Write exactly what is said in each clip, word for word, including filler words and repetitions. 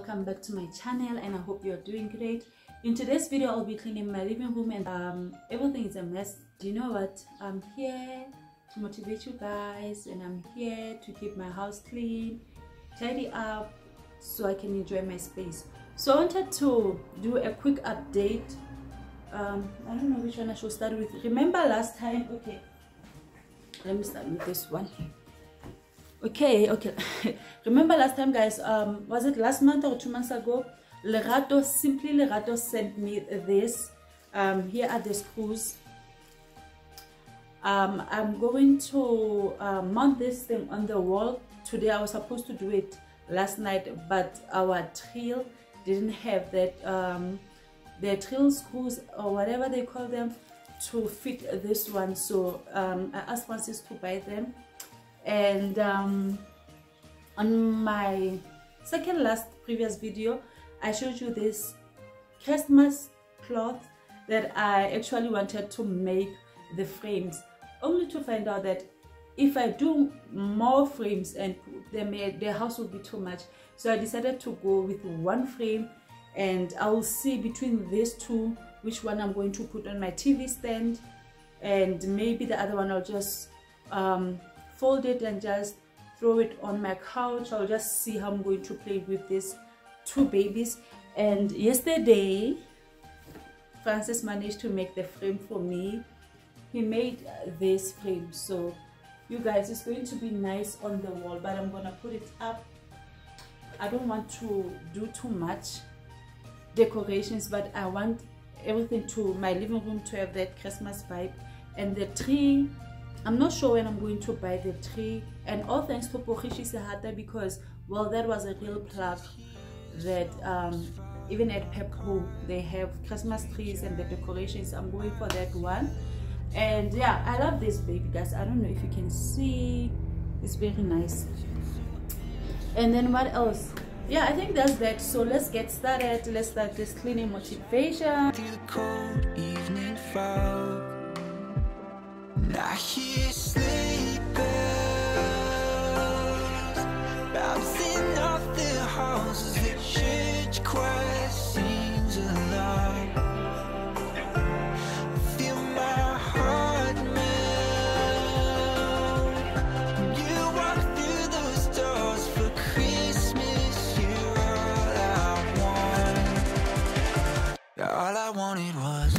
welcome back to my channel, and I hope you're doing great. In today's video, I'll be cleaning my living room, and um everything is a mess. Do you know what? I'm here to motivate you guys, and I'm here to keep my house clean, tidy up, so I can enjoy my space. So I wanted to do a quick update. um I don't know which one I should start with. Remember last time? Okay, let me start with this one. Okay, okay. Remember last time, guys, um, was it last month or two months ago? Lerato, simply Lerato sent me this. Um, here are the screws. Um, I'm going to uh, mount this thing on the wall today. I was supposed to do it last night, but our drill didn't have that, um, the drill screws or whatever they call them to fit this one. So um, I asked Francis to buy them. And um, on my second last previous video, I showed you this Christmas cloth that I actually wanted to make the frames, only to find out that if I do more frames and they may, the house will be too much. So I decided to go with one frame, and I will see between these two which one I'm going to put on my T V stand, and maybe the other one I'll just um, fold it and just throw it on my couch. I'll just see how I'm going to play with these two babies. And yesterday, Francis managed to make the frame for me. He made this frame. So you guys, it's going to be nice on the wall, but I'm gonna put it up. I don't want to do too much decorations, but I want everything to my living room to have that Christmas vibe. And the tree, I'm not sure when I'm going to buy the tree, and all thanks to Pohishi Sahata, because, well, that was a real plug that um, even at Pep Group, they have Christmas trees and the decorations. I'm going for that one. And yeah, I love this baby, guys. I don't know if you can see, it's very nice. And then what else? Yeah, I think that's that. So let's get started. Let's start this cleaning motivation. I hear sleigh bells bouncing off the houses. The church choir sings aloud. I feel my heart melt when you walk through those doors. For Christmas, you're all I want. Yeah, all I wanted was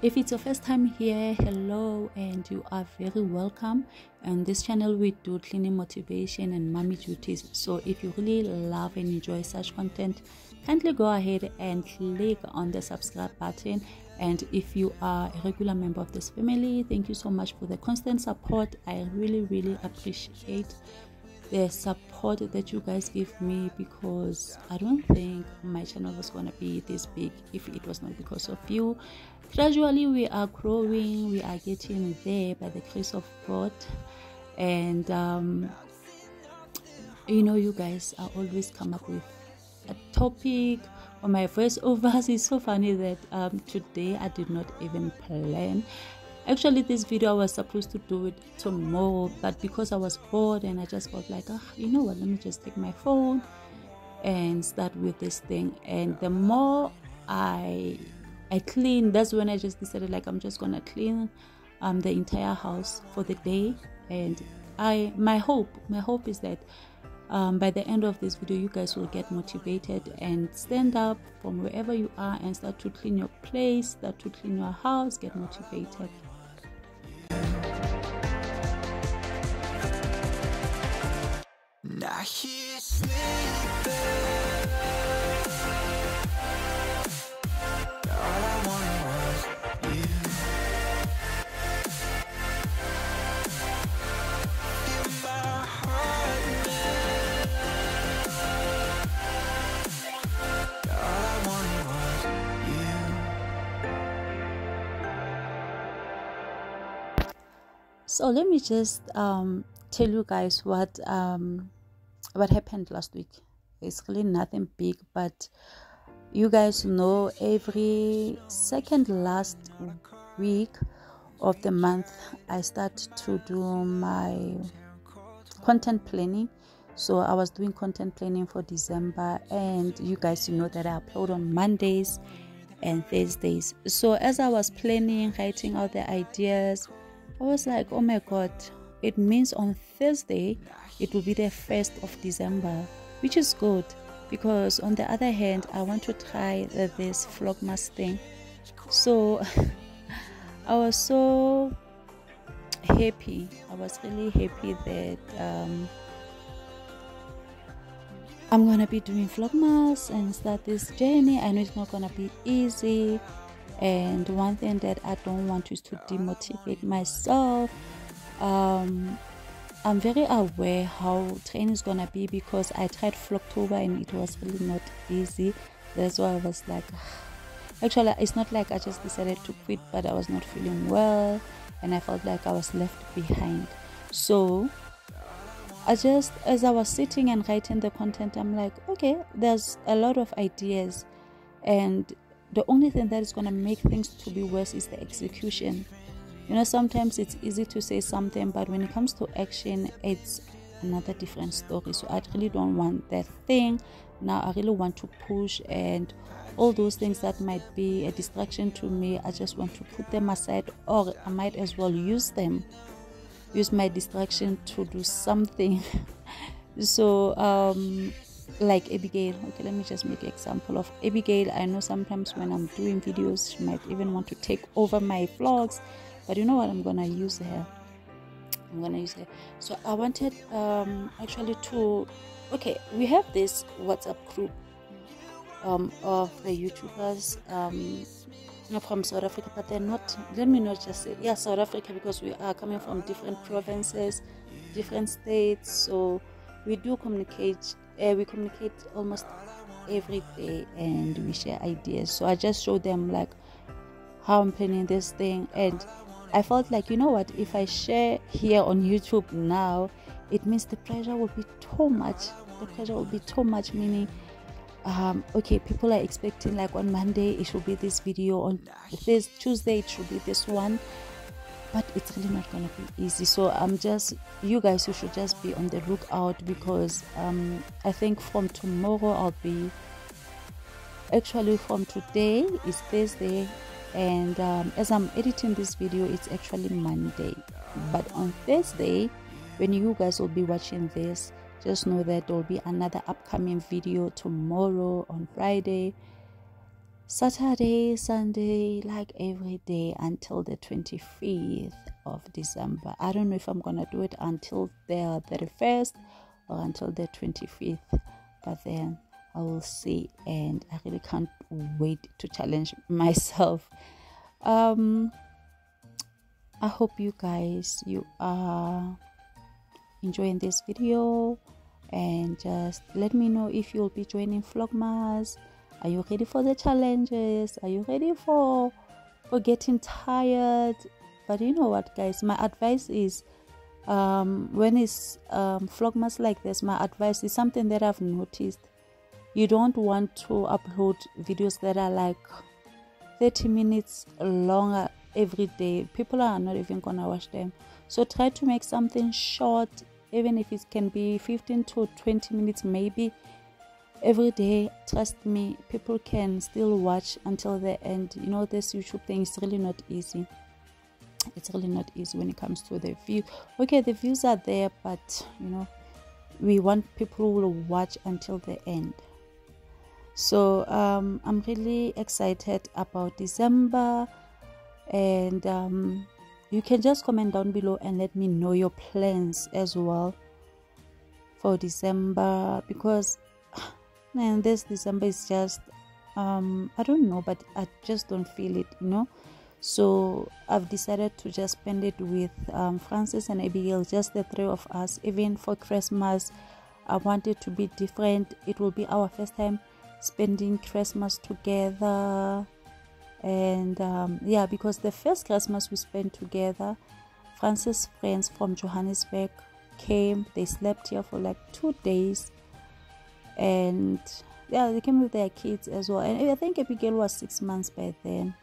if it's your first time here, hello, and you are very welcome. On this channel, we do cleaning motivation and mommy duties. So if you really love and enjoy such content, kindly go ahead and click on the subscribe button. And if you are a regular member of this family, thank you so much for the constant support. I really, really appreciate the support that you guys give me, because I don't think my channel was gonna be this big if it was not because of you. Gradually we are growing, we are getting there by the grace of God. And um you know, you guys, I always come up with a topic for my voiceovers. It's so funny that um today I did not even plan. Actually, this video I was supposed to do it tomorrow, but because I was bored and I just felt like, oh, you know what, let me just take my phone and start with this thing. And the more I I clean, that's when I just decided like I'm just gonna clean um the entire house for the day. And I my hope my hope is that um by the end of this video, you guys will get motivated and stand up from wherever you are and start to clean your place, start to clean your house, get motivated. Now hear sleigh bells. All I wanted was you. Feel my heart melt. All I wanted was you. So let me just um tell you guys what um what happened last week. Basically nothing big, but you guys know every second last week of the month I start to do my content planning. So I was doing content planning for December, and you guys know that I upload on Mondays and Thursdays. So as I was planning, writing out the ideas, I was like, oh my god, it means on Thursday it will be the first of December, which is good, because on the other hand I want to try the, this Vlogmas thing. So I was so happy, I was really happy that um, I'm gonna be doing Vlogmas and start this journey. I know it's not gonna be easy, and one thing that I don't want is to demotivate myself. um I'm very aware how training is gonna be, because I tried Flocktober and it was really not easy. That's why I was like, actually it's not like I just decided to quit, but I was not feeling well and I felt like I was left behind. So I just, as I was sitting and writing the content, I'm like, okay, there's a lot of ideas, and the only thing that is gonna make things to be worse is the execution. You know, sometimes it's easy to say something, but when it comes to action, it's another different story. So I really don't want that thing. Now I really want to push, and all those things that might be a distraction to me, I just want to put them aside, or I might as well use them, use my distraction to do something. So um like Abigail, okay, let me just make an example of Abigail. I know sometimes when I'm doing videos she might even want to take over my vlogs, but you know what, I'm gonna use her. I'm gonna use her. So I wanted um, actually to, okay, we have this WhatsApp group um, of the YouTubers um, not from South Africa, but they're not, let me not just say, yeah, South Africa, because we are coming from different provinces, different states, so we do communicate, uh, we communicate almost every day and we share ideas. So I just show them like how I'm planning this thing, and I felt like, you know what, if I share here on YouTube now, it means the pressure will be too much. The pressure will be too much, meaning um okay, people are expecting like on Monday it should be this video, on this Tuesday it should be this one, but it's really not gonna be easy. So I'm just, you guys, you should just be on the lookout, because um I think from tomorrow I'll be, actually from today is Thursday, and um, as I'm editing this video it's actually Monday, but on Thursday when you guys will be watching this, just know that there will be another upcoming video tomorrow, on Friday, Saturday, Sunday, like every day until the twenty-fifth of December. I don't know if I'm gonna do it until the thirty-first or until the twenty-fifth, but then I will see, and I really can't wait to challenge myself. um I hope you guys, you are enjoying this video, and just let me know if you'll be joining Vlogmas. Are you ready for the challenges? Are you ready for for getting tired? But you know what guys, my advice is, um when it's um Vlogmas like this, my advice is something that I've noticed. You don't want to upload videos that are like thirty minutes longer every day. People are not even gonna watch them. So try to make something short, even if it can be fifteen to twenty minutes maybe every day. Trust me, people can still watch until the end. You know, this YouTube thing is really not easy. It's really not easy when it comes to the view. Okay, the views are there, but you know, we want people who will watch until the end. So um, I'm really excited about December, and um, you can just comment down below and let me know your plans as well for December, because man, this December is just um, I don't know, but I just don't feel it, you know. So I've decided to just spend it with um, Francis and Abigail, just the three of us. Even for Christmas I want it to be different. It will be our first time spending Christmas together, and um, yeah, because the first Christmas we spent together, Francis' friends from Johannesburg came, they slept here for like two days, and yeah, they came with their kids as well. And I think Abigail was six months by then.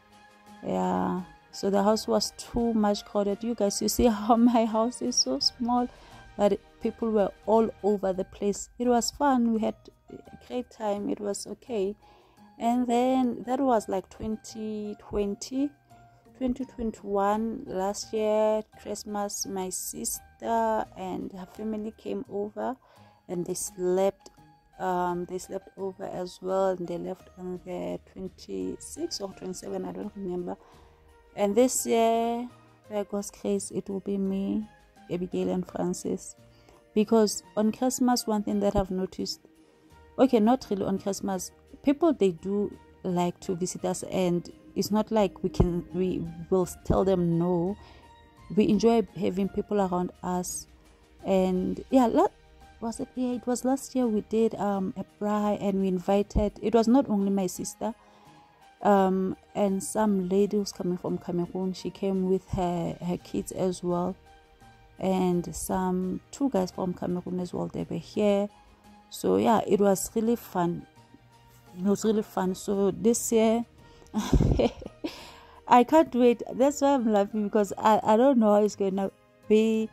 Yeah, so the house was too much crowded. You guys, you see how my house is so small, but people were all over the place. It was fun, we had a great time, it was okay. And then that was like twenty twenty, twenty twenty-one, last year Christmas, my sister and her family came over, and they slept um they slept over as well, and they left on the twenty-six or twenty-seven, I don't remember. And this year, by God's grace, it will be me, Abigail and Francis. Because on Christmas, one thing that I've noticed, okay, not really on Christmas, people, they do like to visit us, and it's not like we can we will tell them no. We enjoy having people around us. And yeah, lot was it yeah it was last year we did um a braai, and we invited, it was not only my sister, um and some lady who's coming from Cameroon. She came with her her kids as well, and some two guys from Cameroon as well, they were here. So yeah, it was really fun. It was really fun. So this year I can't wait. That's why I'm laughing, because I, I don't know how it's gonna be.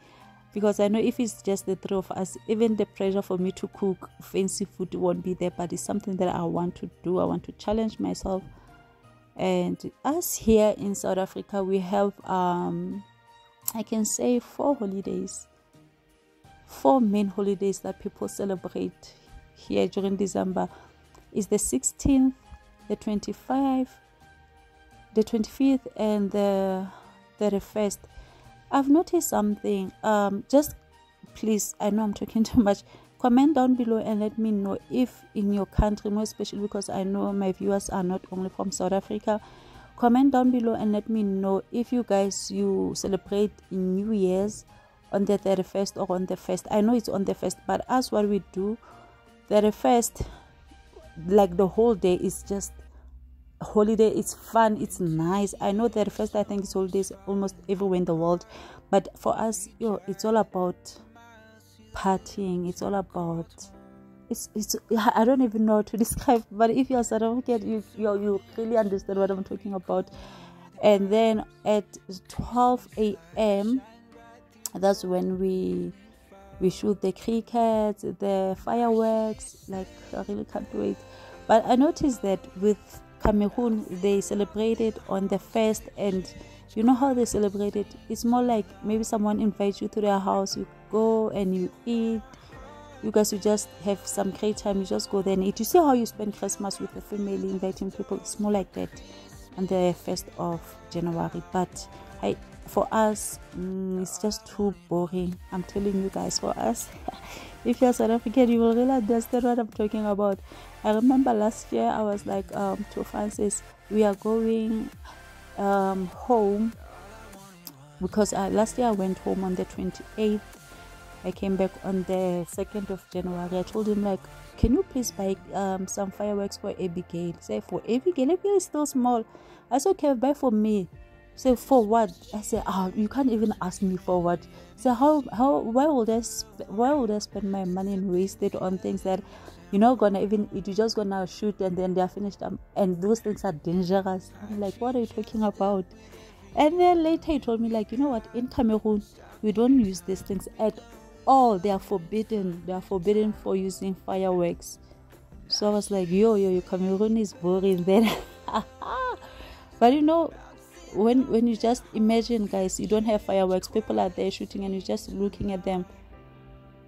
Because I know if it's just the three of us, even the pressure for me to cook fancy food won't be there. But it's something that I want to do. I want to challenge myself. And us here in South Africa, we have, um, I can say, four holidays. Four main holidays that people celebrate here during December. It's the sixteenth, the twenty-fifth, the twenty-fifth, and the thirty-first. I've noticed something. Um, just please, I know I'm talking too much. Comment down below and let me know if in your country, more especially because I know my viewers are not only from South Africa. Comment down below and let me know if you guys you celebrate New Year's on the thirty-first or on the first. I know it's on the first, but as what we do, thirty-first, like the whole day is just holiday. It's fun, it's nice. I know that first, I think it's holidays almost everywhere in the world, but for us, you know, it's all about partying. It's all about it's it's I don't even know how to describe, but if you're South African, you, you you really understand what I'm talking about. And then at twelve a m that's when we we shoot the crickets, the fireworks. Like, I really can't wait. But I noticed that with Cameroon, they celebrated on the first, and you know how they celebrated? It's more like maybe someone invites you to their house, you go and you eat, you guys you just have some great time, you just go there and eat. You see how you spend Christmas with the family, inviting people? It's more like that on the first of January. But I, for us, mm, it's just too boring. I'm telling you guys, for us, if you're South African, you will really understand what I'm talking about. I remember last year I was like um, to Francis, we are going um, home, because uh, last year I went home on the twenty-eighth. I came back on the second of January. I told him like, can you please buy um, some fireworks for Abigail? He said, for Abigail? Abigail is still small. I said, okay, buy for me. Say for what? I say, ah, oh, you can't even ask me for what. So how how why would I sp why would I spend my money and waste it on things that you're not gonna even eat? You're just gonna shoot and then they're finished, um, and those things are dangerous. I'm like, what are you talking about? And then later he told me like, you know what? In Cameroon, we don't use these things at all. They are forbidden. They are forbidden for using fireworks. So I was like, yo yo, yo Cameroon is boring then. But you know, when when you just imagine, guys, you don't have fireworks, people are there shooting and you're just looking at them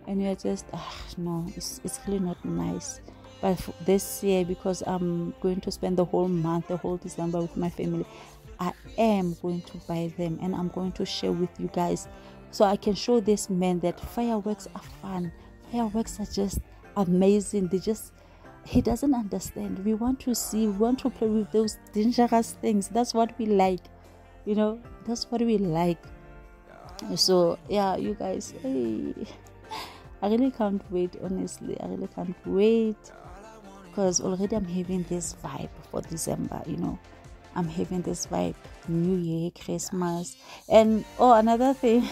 and you're just, ah, no, it's, it's really not nice. But for this year, because I'm going to spend the whole month, the whole December with my family, I am going to buy them and I'm going to share with you guys, so I can show this man that fireworks are fun. Fireworks are just amazing. They just, he doesn't understand. We want to see, we want to play with those dangerous things. That's what we like. You know, that's what we like. So yeah, you guys, hey, I really can't wait, honestly. I really can't wait, because already I'm having this vibe for December, you know. I'm having this vibe, New Year, Christmas. And oh, another thing,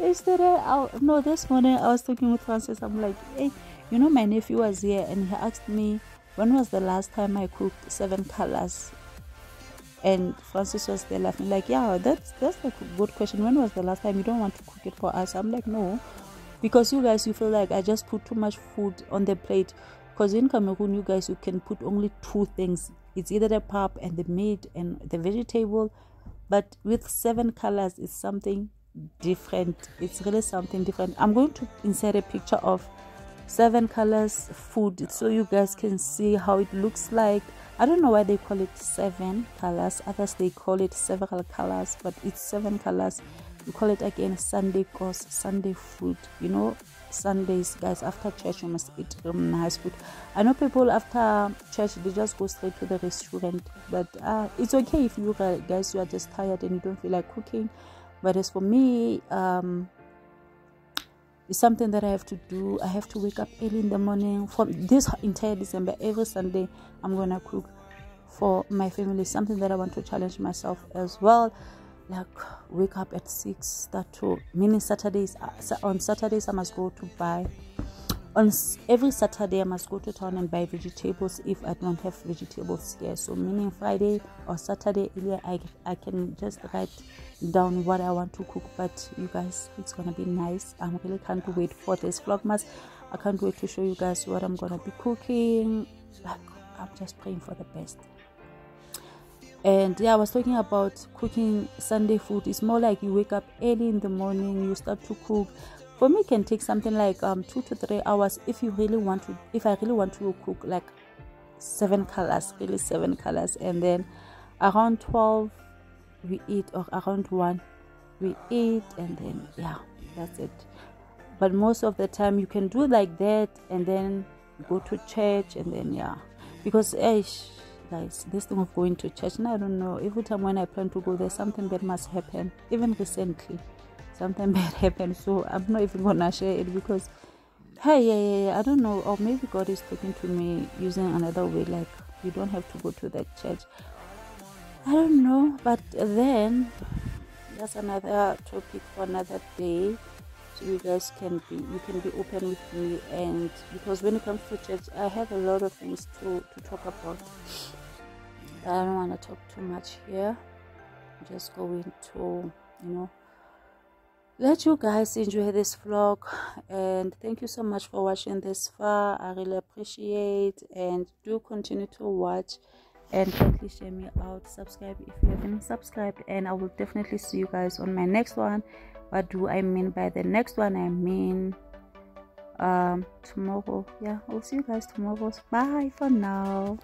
Yesterday, I, no, this morning I was talking with Francis. I'm like, hey, you know, my nephew was here and he asked me, when was the last time I cooked seven colors? And Francis was there laughing, like, yeah, that's that's a good question. When was the last time? You don't want to cook it for us. I'm like, no, because you guys, you feel like I just put too much food on the plate. Because in Cameroon, you guys, you can put only two things. It's either the pap and the meat and the vegetable. But with seven colors, it's something different. It's really something different. I'm going to insert a picture of seven colors food so you guys can see how it looks like. I don't know why they call it seven colors. Others, they call it several colors, but it's seven colors. We call it again Sunday course, Sunday food. You know, Sundays, guys, after church, you must eat um, nice food. I know people after church, they just go straight to the restaurant, but uh, it's okay if you guys, you are just tired and you don't feel like cooking. But as for me, um, it's something that I have to do. I have to wake up early in the morning. For this entire December, every Sunday, I'm going to cook for my family. Something that I want to challenge myself as well. Like, wake up at six, start to, meaning Saturdays. On Saturdays, I must go to buy. On every Saturday, I must go to town and buy vegetables if I don't have vegetables here. So meaning Friday or Saturday earlier, I, I can just write down what I want to cook. But you guys, it's going to be nice. I really can't wait for this Vlogmas. I can't wait to show you guys what I'm going to be cooking. Like, I'm just praying for the best. And yeah, I was talking about cooking Sunday food. It's more like you wake up early in the morning, you start to cook. For me, it can take something like um two to three hours if you really want to. If I really want to cook like seven colors, really seven colors, and then around twelve we eat, or around one we eat, and then yeah, that's it. But most of the time, you can do like that, and then go to church, and then yeah, because eh, guys, this thing of going to church, and I don't know. Every time when I plan to go, there's something that must happen. Even recently, something bad happened, so I'm not even gonna share it because, hey, yeah, yeah, yeah, I don't know, or maybe God is talking to me using another way, like you don't have to go to that church. I don't know, but then that's another topic for another day, so you guys can be, you can be open with me, and because when it comes to church, I have a lot of things to to talk about. I don't want to talk too much here. I'm just going to, you know, let you guys enjoy this vlog, and thank you so much for watching this far. I really appreciate, and do continue to watch, and kindly share me out, subscribe if you haven't subscribed, and I will definitely see you guys on my next one. What do I mean by the next one? I mean um tomorrow. Yeah, I'll see you guys tomorrow. Bye for now.